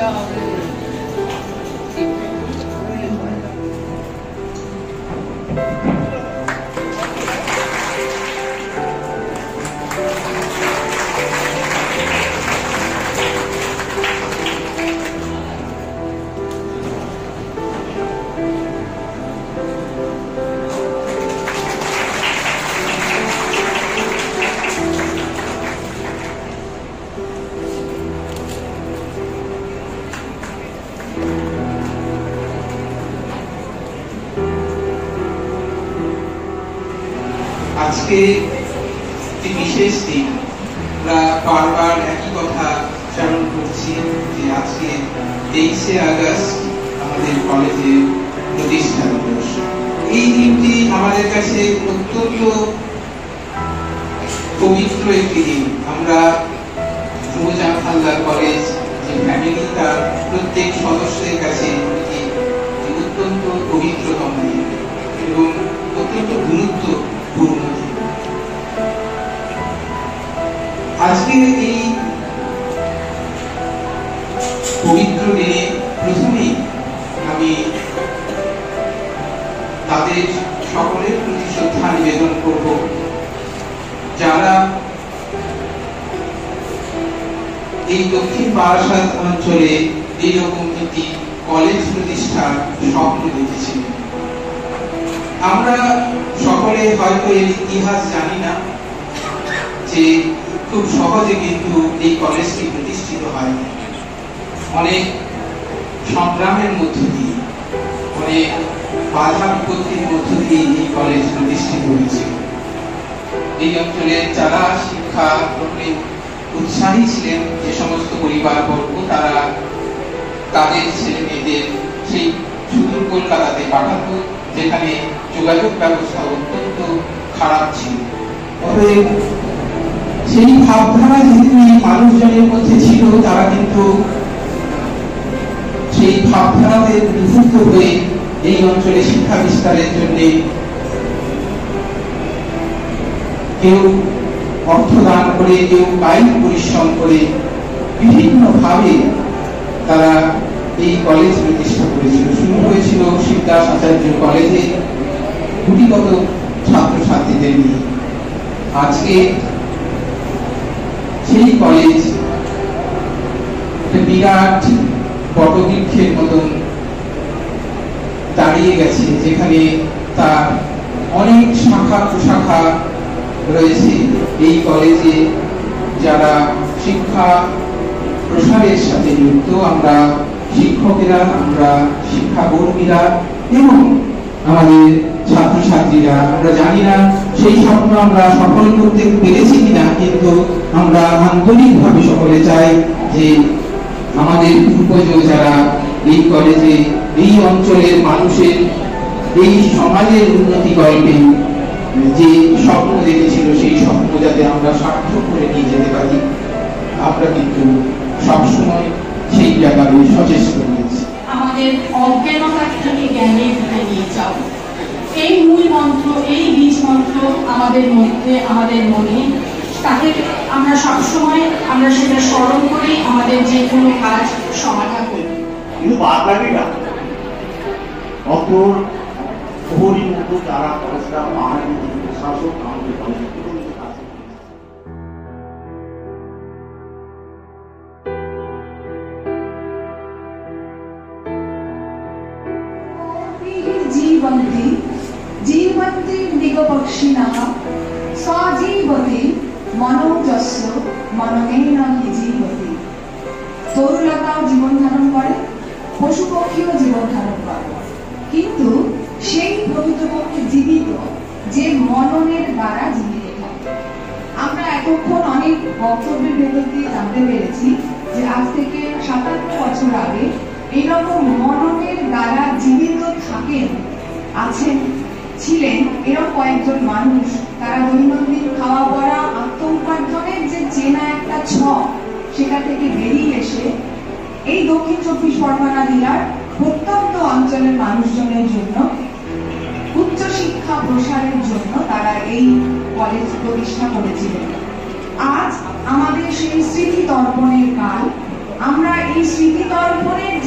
स्मृति तर्पण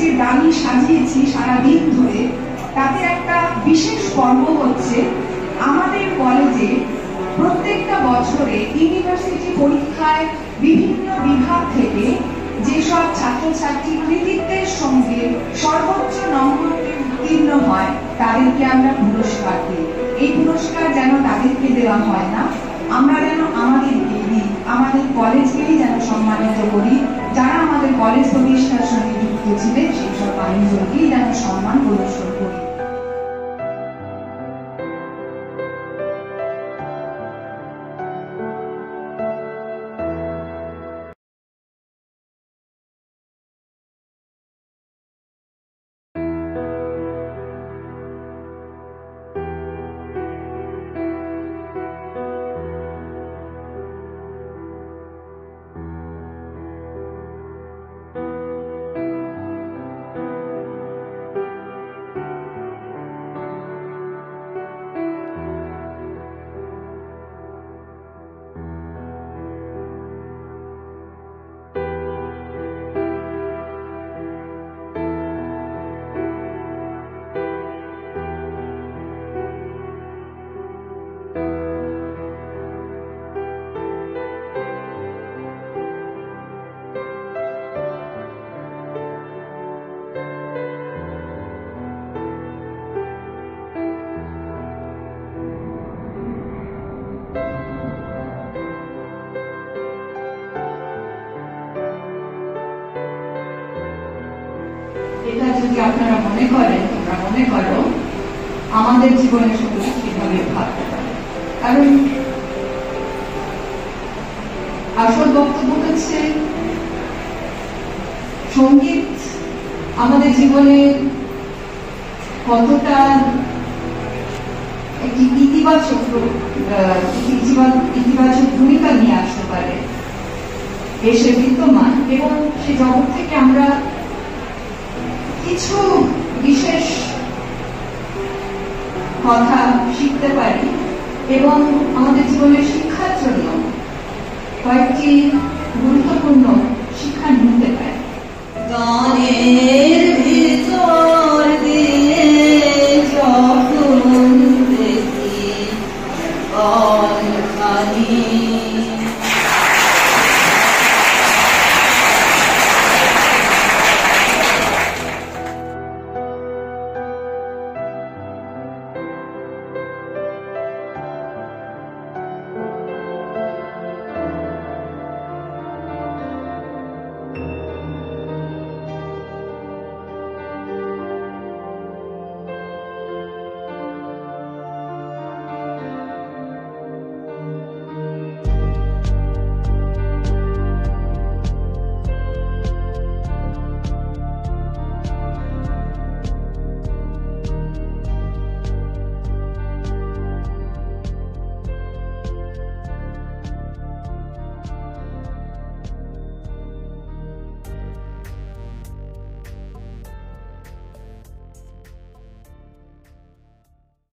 যে দামি সাজিয়েছি সারাদিন ধরে, তাতে একটা বিশেষ পর্ব হচ্ছে আমাদের কলেজে প্রত্যেকটা বছরে ইউনিভার্সিটি পরীক্ষায় বিভিন্ন বিভাগ থেকে যেসব ছাত্রছাত্রী কৃতিত্বের সঙ্গে সর্বোচ্চ নম্বর উত্তীর্ণ হয় তাদেরকে আমরা পুরস্কার দিই। এই পুরস্কার যেন তাদেরকে দেওয়া হয় না, আমরা যেন আমাদেরকে দিই, আমাদের কলেজকেই যেন সম্মানিত করি। যারা আমাদের কলেজ প্রতিষ্ঠার সঙ্গে যুক্ত ছিলেন সেই সব মানুষজনকেই যেন সম্মান প্রদর্শন করি। এটা যদি আপনারা মনে করেন, তোমরা মনে করো আমাদের জীবনের সঙ্গে কিভাবে ভাবতে পারে, কারণ আসল বক্তব্য হচ্ছে সঙ্গীত আমাদের জীবনে কতটা একটি ইতিবাচক ভূমিকা নিয়ে আসতে পারে এসে বিদ্যমান। এবং সে জগৎ থেকে আমরা কিছু বিশেষ কথা শিখতে পারি এবং আমাদের জীবনের শিক্ষার জন্য কয়েকটি গুরুত্বপূর্ণ